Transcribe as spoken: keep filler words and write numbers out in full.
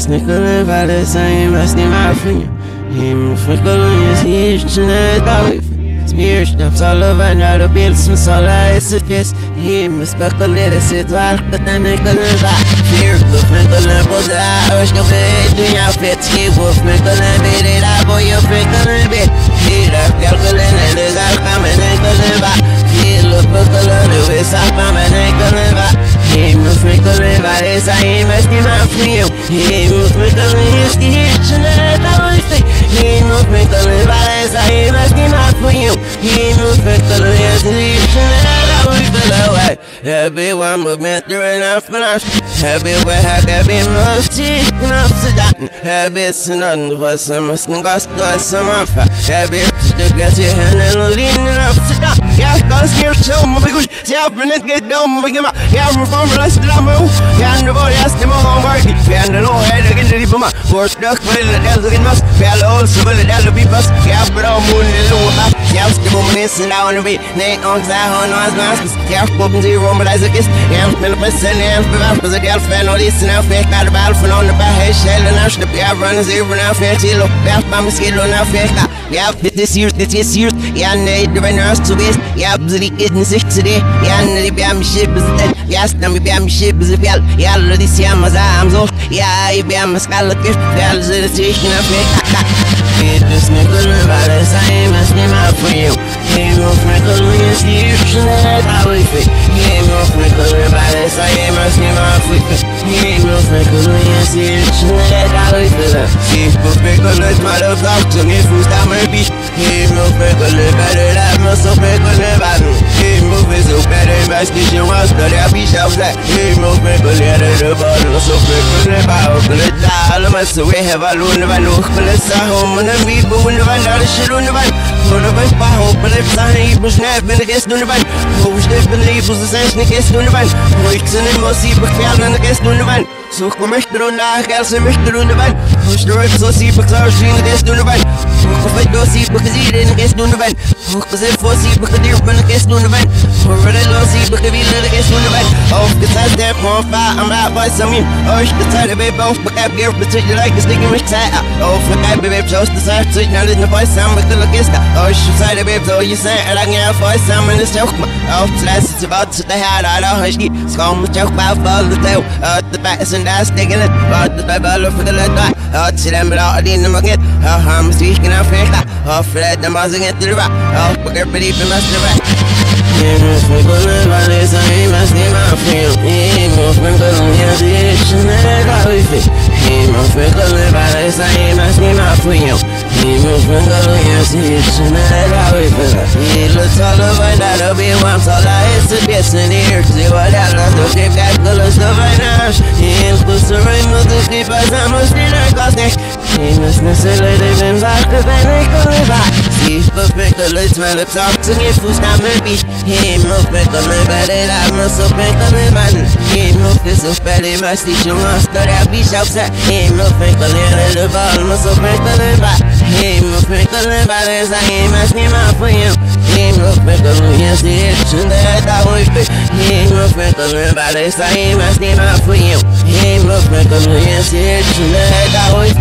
This nigga live by the same, that's in my opinion. He ain't fickle on his head, she ain't probably smear stamps all over, now the bills from Sola is a kiss. He ain't speculate, it's a dark, but then they couldn't buy. Fear, the fickle and pulls it out, I wish you could do your fits. He will fickle and beat it up, boy, you fickle and beat. He left calculating, and his outcome, and they couldn't buy. He looked fickle and do his outcome, and they couldn't buy. He ain't fickle and by this, I ain't asking my fear. He ain't fickle and his kitchen, and I don't think. He ain't fickle and by this, I ain't asking my fear. He ain't fickle and his kitchen, and I don't feel away. Everyone movement through enough, but I'm everywhere had there been most cheap enough to die. Habits and nothing was some must and got some off. Habits to get your hand and lean enough to die. Yeah, cause you're so much. Yeah, when it get down, we give up. Yeah, we're from the last time. Yeah, and the boy has the more homework. Yeah, and the no head again to the bummer. Work duck, but it'll tell the must. Yeah, also will it tell the people. Yeah, but I'm moon and low. Yeah, the moment is and I want to be. Nay, on that on us, masks. Yeah, open zero, but I guess. Yeah, I'm still pressing and I'm a girlfriend or this and I'm fake out of Alpha on the back shell and I'm. The bear runs over now, fancy look back, mama's kid on our face. Yeah, this year, this year, yeah, and the runners to waste. Yeah, the isn't sick today. Yeah, and the bam ship is dead. Yes, then we bam ship is a bell. Yeah, this year, my arms off. Yeah, I bam a scarlet gift. There's a station of it. This nigga about the same as me, my for you. He will freckle with his ears, and I will fit. He will freckle about the same as me, my for you. He will freckle with his ears. He will pick a little mother flock to me food that may be. He will pick a little better that must have picked a little battle. He will pick a better investigation was that I be shelves that. He will pick a little bottle so pick a little battle. All of us away have a loan of a look, but it's a home and a people when the van out of shit on the van. One of us by home, but it's not a snap and against the van. Who's the belief was essentially against the van? Wakes in the most evil fell and against the van. So kom ik er naar, ik ze me er onder bij. Als je het zo ziet, ik zou het zien, ik is doen erbij. Ook of ik doorziet, ik zie het, ik is doen erbij. Ook als ik voorziet, ik het dier ben, ik is doen erbij. Voor het loos ziet, ik wil het, ik is doen erbij. Of ik zei, ik heb gewoon vaar, I'm not by some mean. Als ik zei, ik ben boos, ik heb hier betrekt, je lijkt, ik stik in mijn tijd. Of ik heb bij zoals de zaak, zoek naar dit naar voice, samen met de logista. Als je zei, ik ben zo, je zei, en dan ga je voice, samen is ook maar. Of het lijst is wat ze te halen, dan ga je niet. Schoon met jou, maar val de touw, uit de back is een. That's taking it, but the Bible for the letter. I'll see them without the market. How I'm speaking of faith. I'll fret them as I get to the rock. I'll forget belief in my spirit. He must be good about this. He must be my feel. He must be good on your decision. He must be good about this. He must be my feel. He must be good on your decision. He looks all over that. I'll be one. So I hit the best in here. See what I love to keep that good stuff right now. Inclusive rainbows to keep us almost in our closet. He must necessarily been back to the nickel back. See, but pick the lights when it's off to get food down the beach. He moved back on my body, I must have picked on my body. He moved this so fatty, my teacher must start at beach outside. He moved back on the little ball, must have picked on my body. He moved back on my body, I ain't must name out for you. He moved back on the situation that I would be. He moved back on my body, I ain't must name out for you. He moved back on the situation that I would be.